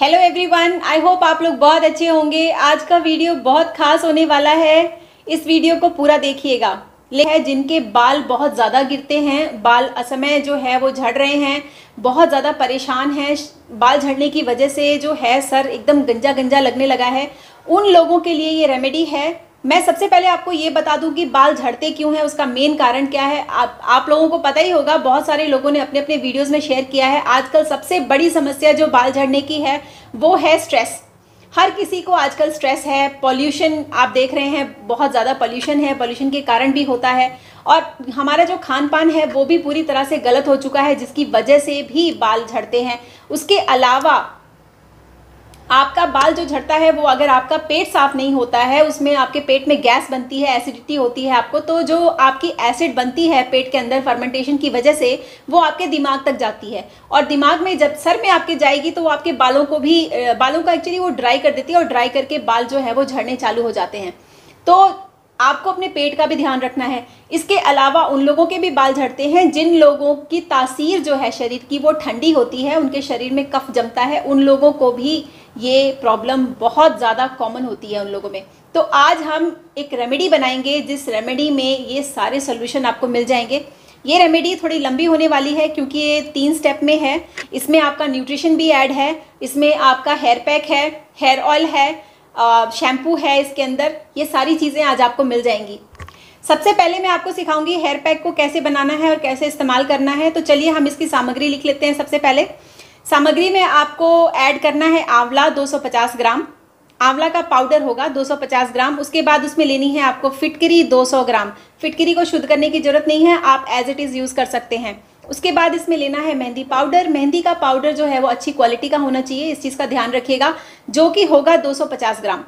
Hello everyone, I hope आप लोग बहुत अच्छे होंगे। आज का वीडियो बहुत खास होने वाला है, इस वीडियो को पूरा देखिएगा। है जिनके बाल बहुत ज़्यादा गिरते हैं, बाल असमय जो है वो झड़ रहे हैं, बहुत ज़्यादा परेशान हैं, बाल झड़ने की वजह से जो है सर एकदम गंजा गंजा लगने लगा है, उन लोगों के लिए ये रेमेडी है। मैं सबसे पहले आपको ये बता दूं कि बाल झड़ते क्यों हैं, उसका मेन कारण क्या है। आप लोगों को पता ही होगा, बहुत सारे लोगों ने अपने अपने वीडियोज़ में शेयर किया है। आजकल सबसे बड़ी समस्या जो बाल झड़ने की है वो है स्ट्रेस। हर किसी को आजकल स्ट्रेस है, पॉल्यूशन आप देख रहे हैं, बहुत ज़्यादा पॉल्यूशन है, पॉल्यूशन के कारण भी होता है, और हमारा जो खान पान है वो भी पूरी तरह से गलत हो चुका है, जिसकी वजह से भी बाल झड़ते हैं। उसके अलावा आपका बाल जो झड़ता है वो अगर आपका पेट साफ नहीं होता है, उसमें आपके पेट में गैस बनती है, एसिडिटी होती है आपको, तो जो आपकी एसिड बनती है पेट के अंदर फर्मेंटेशन की वजह से वो आपके दिमाग तक जाती है, और दिमाग में जब सर में आपके जाएगी तो वो आपके बालों को भी एक्चुअली वो ड्राई कर देती है, और ड्राई करके बाल जो है वो झड़ने चालू हो जाते हैं। तो आपको अपने पेट का भी ध्यान रखना है। इसके अलावा उन लोगों के भी बाल झड़ते हैं जिन लोगों की तासीर जो है शरीर की वो ठंडी होती है, उनके शरीर में कफ जमता है, उन लोगों को भी ये प्रॉब्लम बहुत ज़्यादा कॉमन होती है उन लोगों में। तो आज हम एक रेमेडी बनाएंगे जिस रेमेडी में ये सारे सोल्यूशन आपको मिल जाएंगे। ये रेमेडी थोड़ी लंबी होने वाली है क्योंकि ये 3 स्टेप में है। इसमें आपका न्यूट्रिशन भी ऐड है, इसमें आपका हेयर पैक है, हेयर ऑयल है, शैम्पू है, इसके अंदर ये सारी चीज़ें आज आपको मिल जाएंगी। सबसे पहले मैं आपको सिखाऊंगी हेयर पैक को कैसे बनाना है और कैसे इस्तेमाल करना है। तो चलिए हम इसकी सामग्री लिख लेते हैं। सबसे पहले सामग्री में आपको ऐड करना है आंवला 250 ग्राम, आंवला का पाउडर होगा 250 ग्राम। उसके बाद उसमें लेनी है आपको फिटकरी 200 ग्राम। फिटकरी को शुद्ध करने की ज़रूरत नहीं है, आप एज इट इज़ यूज़ कर सकते हैं। उसके बाद इसमें लेना है मेहंदी पाउडर। मेहंदी का पाउडर जो है वो अच्छी क्वालिटी का होना चाहिए, इस चीज़ का ध्यान रखिएगा, जो कि होगा 250 ग्राम।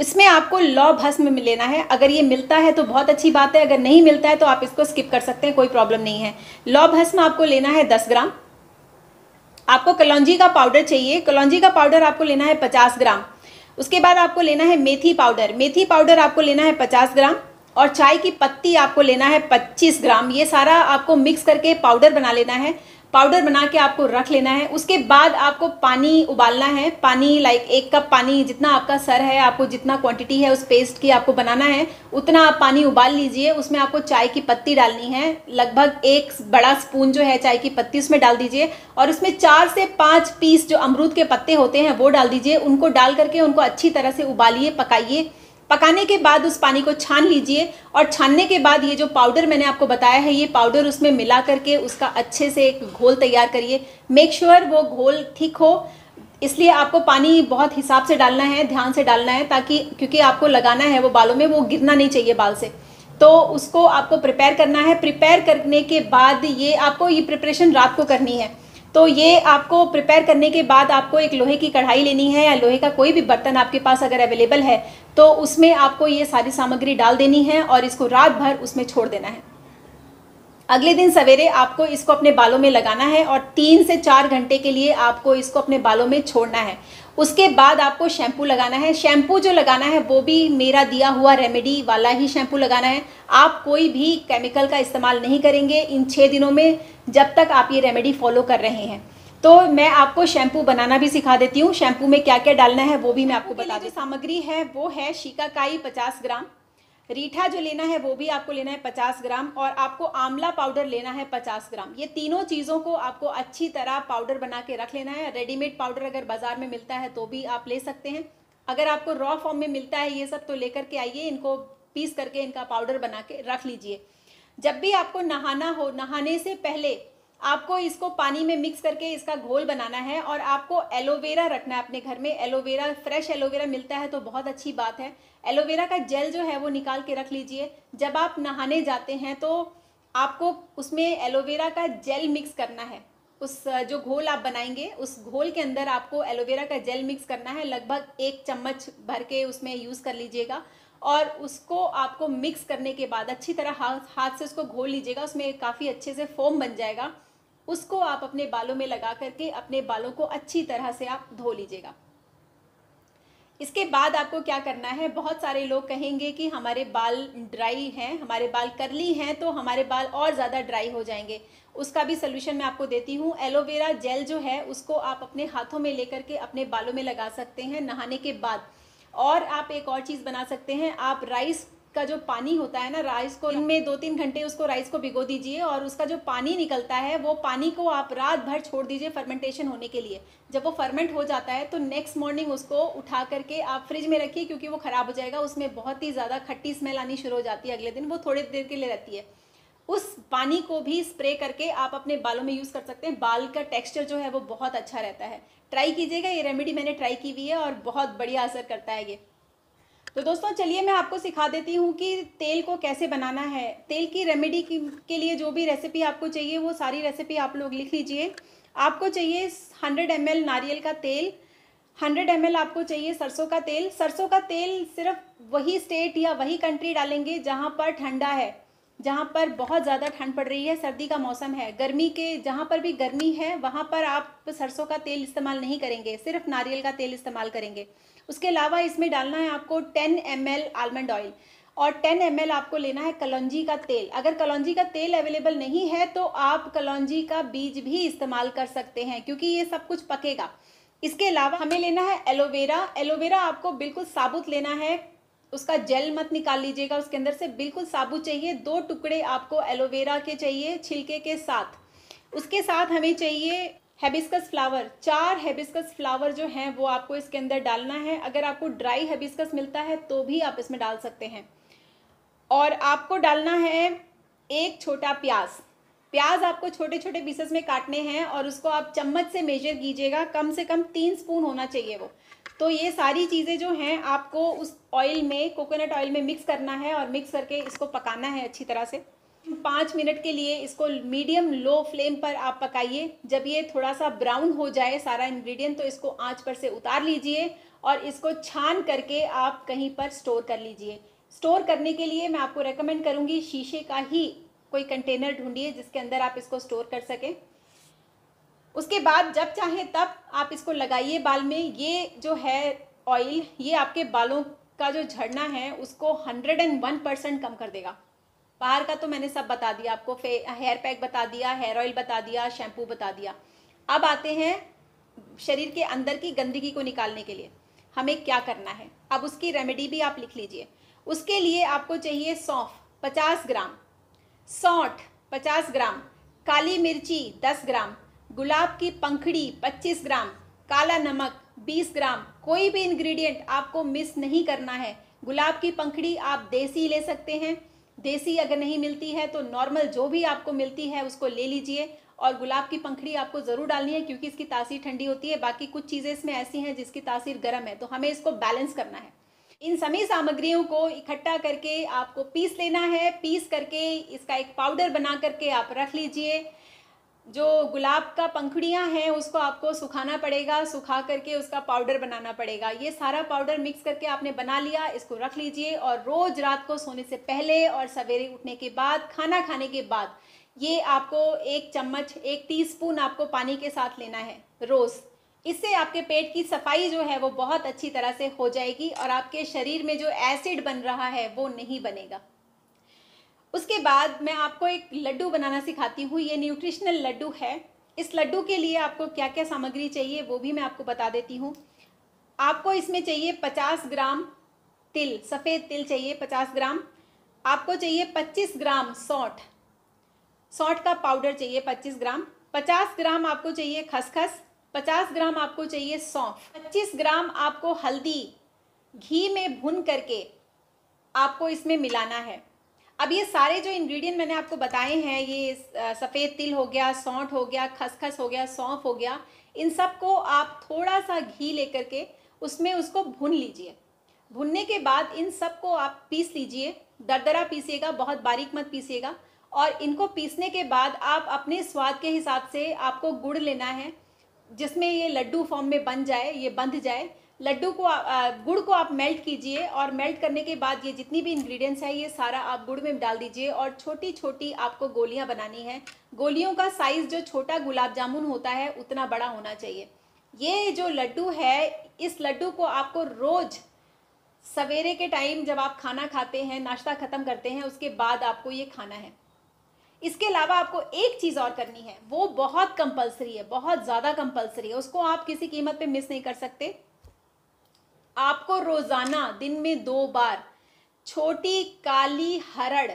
इसमें आपको लौ भस्म लेना है, अगर ये मिलता है तो बहुत अच्छी बात है, अगर नहीं मिलता है तो आप इसको स्किप कर सकते हैं, कोई प्रॉब्लम नहीं है। लौ भस्म आपको लेना है 10 ग्राम। आपको कलौंजी का पाउडर चाहिए, कलौंजी का पाउडर आपको लेना है 50 ग्राम। उसके बाद आपको लेना है मेथी पाउडर, मेथी पाउडर आपको लेना है 50 ग्राम, और चाय की पत्ती आपको लेना है 25 ग्राम। ये सारा आपको मिक्स करके पाउडर बना लेना है, पाउडर बना के आपको रख लेना है। उसके बाद आपको पानी उबालना है, पानी लाइक 1 कप पानी, जितना आपका सर है, आपको जितना क्वांटिटी है उस पेस्ट की आपको बनाना है उतना आप पानी उबाल लीजिए। उसमें आपको चाय की पत्ती डालनी है, लगभग 1 बड़ा स्पून जो है चाय की पत्ती उसमें डाल दीजिए, और उसमें 4 से 5 पीस जो अमरूद के पत्ते होते हैं वो डाल दीजिए। उनको डाल करके उनको अच्छी तरह से उबालिए, पकाइए। पकाने के बाद उस पानी को छान लीजिए, और छानने के बाद ये जो पाउडर मैंने आपको बताया है ये पाउडर उसमें मिला करके उसका अच्छे से एक घोल तैयार करिए। मेक श्योर वो घोल ठीक हो, इसलिए आपको पानी बहुत हिसाब से डालना है, ध्यान से डालना है, ताकि क्योंकि आपको लगाना है वो बालों में, वो गिरना नहीं चाहिए बाल से। तो उसको आपको प्रिपेयर करना है। प्रिपेयर करने के बाद ये आपको ये प्रिपरेशन रात को करनी है। तो ये आपको प्रिपेयर करने के बाद आपको एक लोहे की कढ़ाई लेनी है, या लोहे का कोई भी बर्तन आपके पास अगर अवेलेबल है तो उसमें आपको ये सारी सामग्री डाल देनी है, और इसको रात भर उसमें छोड़ देना है। अगले दिन सवेरे आपको इसको अपने बालों में लगाना है, और 3 से 4 घंटे के लिए आपको इसको अपने बालों में छोड़ना है। उसके बाद आपको शैम्पू लगाना है। शैम्पू जो लगाना है वो भी मेरा दिया हुआ रेमेडी वाला ही शैम्पू लगाना है। आप कोई भी केमिकल का इस्तेमाल नहीं करेंगे इन 6 दिनों में, जब तक आप ये रेमेडी फॉलो कर रहे हैं। तो मैं आपको शैम्पू बनाना भी सिखा देती हूँ, शैम्पू में क्या क्या डालना है वो भी मैं आपको बता दूँ। सामग्री है वो है शिकाकाई 50 ग्राम, रीठा जो लेना है वो भी आपको लेना है 50 ग्राम, और आपको आंवला पाउडर लेना है 50 ग्राम। ये तीनों चीज़ों को आपको अच्छी तरह पाउडर बना के रख लेना है। रेडीमेड पाउडर अगर बाज़ार में मिलता है तो भी आप ले सकते हैं, अगर आपको रॉ फॉर्म में मिलता है ये सब तो लेकर के आइए, इनको पीस करके इनका पाउडर बना के रख लीजिए। जब भी आपको नहाना हो, नहाने से पहले आपको इसको पानी में मिक्स करके इसका घोल बनाना है, और आपको एलोवेरा रखना है अपने घर में। एलोवेरा, फ्रेश एलोवेरा मिलता है तो बहुत अच्छी बात है। एलोवेरा का जेल जो है वो निकाल के रख लीजिए। जब आप नहाने जाते हैं तो आपको उसमें एलोवेरा का जेल मिक्स करना है, उस जो घोल आप बनाएंगे उस घोल के अंदर आपको एलोवेरा का जेल मिक्स करना है, लगभग 1 चम्मच भर के उसमें यूज़ कर लीजिएगा। और उसको आपको मिक्स करने के बाद अच्छी तरह हाथ से उसको घोल लीजिएगा, उसमें काफ़ी अच्छे से फोम बन जाएगा। उसको आप अपने बालों में लगा करके अपने बालों को अच्छी तरह से आप धो लीजिएगा। इसके बाद आपको क्या करना है, बहुत सारे लोग कहेंगे कि हमारे बाल ड्राई हैं, हमारे बाल कर्ली हैं तो हमारे बाल और ज़्यादा ड्राई हो जाएंगे। उसका भी सोल्यूशन मैं आपको देती हूँ। एलोवेरा जेल जो है उसको आप अपने हाथों में लेकर के अपने बालों में लगा सकते हैं नहाने के बाद। और आप एक और चीज़ बना सकते हैं, आप राइस का जो पानी होता है ना, राइस को इनमें 2-3 घंटे उसको राइस को भिगो दीजिए और उसका जो पानी निकलता है वो पानी को आप रात भर छोड़ दीजिए फर्मेंटेशन होने के लिए। जब वो फर्मेंट हो जाता है तो नेक्स्ट मॉर्निंग उसको उठा करके आप फ्रिज में रखिए, क्योंकि वो ख़राब हो जाएगा। उसमें बहुत ही ज़्यादा खट्टी स्मेल आनी शुरू हो जाती है अगले दिन, वो थोड़ी देर के लिए रहती है। उस पानी को भी स्प्रे करके आप अपने बालों में यूज़ कर सकते हैं। बाल का टेक्सचर जो है वो बहुत अच्छा रहता है। ट्राई कीजिएगा, ये रेमेडी मैंने ट्राई की हुई है और बहुत बढ़िया असर करता है ये। तो दोस्तों चलिए मैं आपको सिखा देती हूँ कि तेल को कैसे बनाना है। तेल की रेमेडी के लिए जो भी रेसिपी आपको चाहिए वो सारी रेसिपी आप लोग लिख लीजिए। आपको चाहिए 100 ml नारियल का तेल, 100 ml आपको चाहिए सरसों का तेल। सरसों का तेल सिर्फ वही स्टेट या वही कंट्री डालेंगे जहाँ पर ठंडा है, जहाँ पर बहुत ज़्यादा ठंड पड़ रही है, सर्दी का मौसम है, गर्मी के जहाँ पर भी गर्मी है वहाँ पर आप सरसों का तेल इस्तेमाल नहीं करेंगे, सिर्फ नारियल का तेल इस्तेमाल करेंगे। उसके अलावा इसमें डालना है आपको 10 ml आलमंड ऑयल और 10 ml आपको लेना है कलौंजी का तेल। अगर कलौंजी का तेल अवेलेबल नहीं है तो आप कलौंजी का बीज भी इस्तेमाल कर सकते हैं, क्योंकि ये सब कुछ पकेगा। इसके अलावा हमें लेना है एलोवेरा। एलोवेरा आपको बिल्कुल साबुत लेना है, उसका जेल मत निकाल लीजिएगा, उसके अंदर से बिल्कुल साबुत चाहिए। 2 टुकड़े आपको एलोवेरा के चाहिए छिलके के साथ। उसके साथ हमें चाहिए हेबिस्कस फ्लावर। 4 हेबिस्कस फ्लावर जो हैं वो आपको इसके अंदर डालना है। अगर आपको ड्राई हेबिस्कस मिलता है तो भी आप इसमें डाल सकते हैं। और आपको डालना है 1 छोटा प्याज। प्याज आपको छोटे छोटे पीसेस में काटने हैं और उसको आप चम्मच से मेजर कीजिएगा, कम से कम 3 स्पून होना चाहिए वो। तो ये सारी चीज़ें जो हैं आपको उस ऑयल में, कोकोनट ऑयल में मिक्स करना है और मिक्स करके इसको पकाना है अच्छी तरह से। 5 मिनट के लिए इसको मीडियम लो फ्लेम पर आप पकाइए। जब ये थोड़ा सा ब्राउन हो जाए सारा इंग्रेडिएंट तो इसको आंच पर से उतार लीजिए और इसको छान करके आप कहीं पर स्टोर कर लीजिए। स्टोर करने के लिए मैं आपको रेकमेंड करूँगी शीशे का ही कोई कंटेनर ढूंढिए जिसके अंदर आप इसको स्टोर कर सकें। उसके बाद जब चाहे तब आप इसको लगाइए बाल में। ये जो है ऑयल ये आपके बालों का जो झड़ना है उसको 101% कम कर देगा। बाहर का तो मैंने सब बता दिया आपको, हेयर पैक बता दिया, हेयर ऑयल बता दिया, शैम्पू बता दिया। अब आते हैं शरीर के अंदर की गंदगी को निकालने के लिए हमें क्या करना है। अब उसकी रेमेडी भी आप लिख लीजिए। उसके लिए आपको चाहिए सौंफ 50 ग्राम, सौंठ 50 ग्राम, काली मिर्ची 10 ग्राम, गुलाब की पंखड़ी 25 ग्राम, काला नमक 20 ग्राम। कोई भी इंग्रेडिएंट आपको मिस नहीं करना है। गुलाब की पंखड़ी आप देसी ले सकते हैं, देसी अगर नहीं मिलती है तो नॉर्मल जो भी आपको मिलती है उसको ले लीजिए। और गुलाब की पंखड़ी आपको ज़रूर डालनी है क्योंकि इसकी तासीर ठंडी होती है, बाकी कुछ चीज़ें इसमें ऐसी हैं जिसकी तासीर गर्म है, तो हमें इसको बैलेंस करना है। इन सभी सामग्रियों को इकट्ठा करके आपको पीस लेना है। पीस करके इसका एक पाउडर बना करके आप रख लीजिए। जो गुलाब का पंखुड़ियाँ हैं उसको आपको सुखाना पड़ेगा, सुखा करके उसका पाउडर बनाना पड़ेगा। ये सारा पाउडर मिक्स करके आपने बना लिया, इसको रख लीजिए और रोज़ रात को सोने से पहले और सवेरे उठने के बाद, खाना खाने के बाद ये आपको 1 चम्मच 1 टीस्पून आपको पानी के साथ लेना है रोज़। इससे आपके पेट की सफाई जो है वो बहुत अच्छी तरह से हो जाएगी और आपके शरीर में जो एसिड बन रहा है वो नहीं बनेगा। उसके बाद मैं आपको एक लड्डू बनाना सिखाती हूँ। ये न्यूट्रिशनल लड्डू है। इस लड्डू के लिए आपको क्या क्या सामग्री चाहिए वो भी मैं आपको बता देती हूँ। आपको इसमें चाहिए 50 ग्राम तिल, सफ़ेद तिल चाहिए 50 ग्राम। आपको चाहिए 25 ग्राम सौंठ, सौंठ का पाउडर चाहिए 25 ग्राम। 50 ग्राम आपको चाहिए खसखस, 50 ग्राम आपको चाहिए सौंफ, 25 ग्राम आपको हल्दी घी में भून करके आपको इसमें मिलाना है। अब ये सारे जो इंग्रेडिएंट मैंने आपको बताए हैं, ये सफ़ेद तिल हो गया, सौंठ हो गया, खसखस हो गया, सौंफ हो गया, इन सब को आप थोड़ा सा घी लेकर के उसमें उसको भून लीजिए। भूनने के बाद इन सब को आप पीस लीजिए, दरदरा पीसिएगा, बहुत बारीक मत पीसिएगा। और इनको पीसने के बाद आप अपने स्वाद के हिसाब से आपको गुड़ लेना है जिसमें ये लड्डू फॉर्म में बन जाए, ये बंध जाए। लड्डू को गुड़ को आप मेल्ट कीजिए और मेल्ट करने के बाद ये जितनी भी इंग्रेडिएंट्स है ये सारा आप गुड़ में डाल दीजिए और छोटी छोटी आपको गोलियां बनानी है। गोलियों का साइज़ जो छोटा गुलाब जामुन होता है उतना बड़ा होना चाहिए। ये जो लड्डू है, इस लड्डू को आपको रोज सवेरे के टाइम जब आप खाना खाते हैं, नाश्ता ख़त्म करते हैं, उसके बाद आपको ये खाना है। इसके अलावा आपको एक चीज़ और करनी है, वो बहुत कंपलसरी है, बहुत ज़्यादा कंपलसरी है, उसको आप किसी कीमत पे मिस नहीं कर सकते। आपको रोज़ाना दिन में 2 बार छोटी काली हरड़,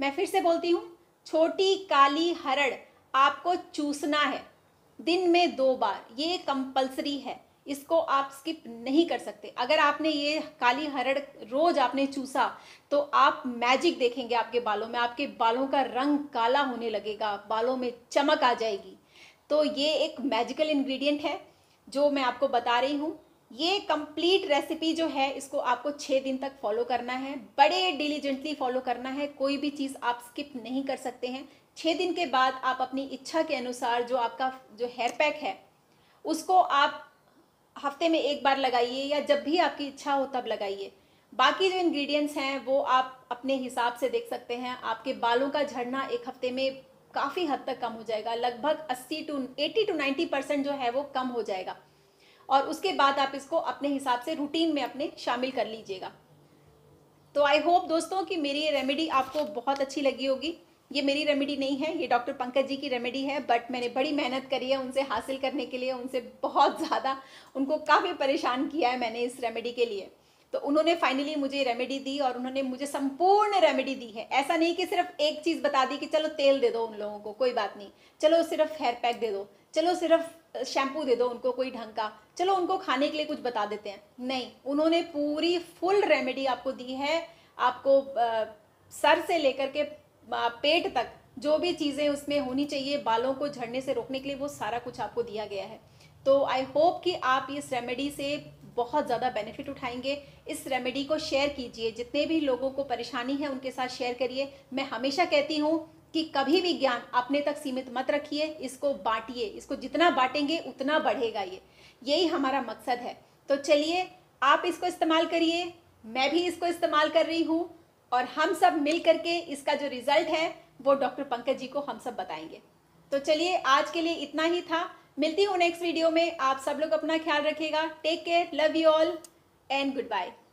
मैं फिर से बोलती हूँ, छोटी काली हरड़ आपको चूसना है दिन में 2 बार। ये कंपलसरी है, इसको आप स्किप नहीं कर सकते। अगर आपने ये काली हरड़ रोज आपने चूसा तो आप मैजिक देखेंगे आपके बालों में, आपके बालों का रंग काला होने लगेगा, बालों में चमक आ जाएगी। तो ये एक मैजिकल इंग्रेडिएंट है जो मैं आपको बता रही हूँ। ये कंप्लीट रेसिपी जो है इसको आपको 6 दिन तक फॉलो करना है, बड़े डिलीजेंटली फॉलो करना है, कोई भी चीज़ आप स्किप नहीं कर सकते हैं। 6 दिन के बाद आप अपनी इच्छा के अनुसार जो आपका जो हेयर पैक है उसको आप हफ्ते में 1 बार लगाइए या जब भी आपकी इच्छा हो तब लगाइए। बाकी जो इंग्रेडिएंट्स हैं वो आप अपने हिसाब से देख सकते हैं। आपके बालों का झड़ना 1 हफ्ते में काफ़ी हद तक कम हो जाएगा, लगभग 80 to 90% जो है वो कम हो जाएगा। और उसके बाद आप इसको अपने हिसाब से रूटीन में अपने शामिल कर लीजिएगा। तो आई होप दोस्तों कि मेरी ये रेमेडी आपको बहुत अच्छी लगी होगी। ये मेरी रेमेडी नहीं है, ये डॉक्टर पंकज जी की रेमेडी है, बट मैंने बड़ी मेहनत करी है उनसे हासिल करने के लिए। उनसे बहुत ज़्यादा, उनको काफ़ी परेशान किया है मैंने इस रेमेडी के लिए, तो उन्होंने फाइनली मुझे रेमेडी दी और उन्होंने मुझे संपूर्ण रेमेडी दी है। ऐसा नहीं कि सिर्फ एक चीज़ बता दी कि चलो तेल दे दो उन लोगों को, कोई बात नहीं, चलो सिर्फ हेयर पैक दे दो, चलो सिर्फ शैम्पू दे दो उनको कोई ढंग का, चलो उनको खाने के लिए कुछ बता देते हैं। नहीं, उन्होंने पूरी फुल रेमेडी आपको दी है। आपको सर से लेकर के पेट तक जो भी चीज़ें उसमें होनी चाहिए बालों को झड़ने से रोकने के लिए, वो सारा कुछ आपको दिया गया है। तो आई होप कि आप इस रेमेडी से बहुत ज़्यादा बेनिफिट उठाएंगे। इस रेमेडी को शेयर कीजिए, जितने भी लोगों को परेशानी है उनके साथ शेयर करिए। मैं हमेशा कहती हूँ कि कभी भी ज्ञान अपने तक सीमित मत रखिए, इसको बांटिए, इसको जितना बांटेंगे उतना बढ़ेगा, यही हमारा मकसद है। तो चलिए, आप इसको इस्तेमाल करिए, मैं भी इसको इस्तेमाल कर रही हूँ, और हम सब मिल करके इसका जो रिजल्ट है वो डॉक्टर पंकज जी को हम सब बताएंगे। तो चलिए, आज के लिए इतना ही था। मिलती हूँ नेक्स्ट वीडियो में। आप सब लोग अपना ख्याल रखिएगा। Take care, love you all and good bye.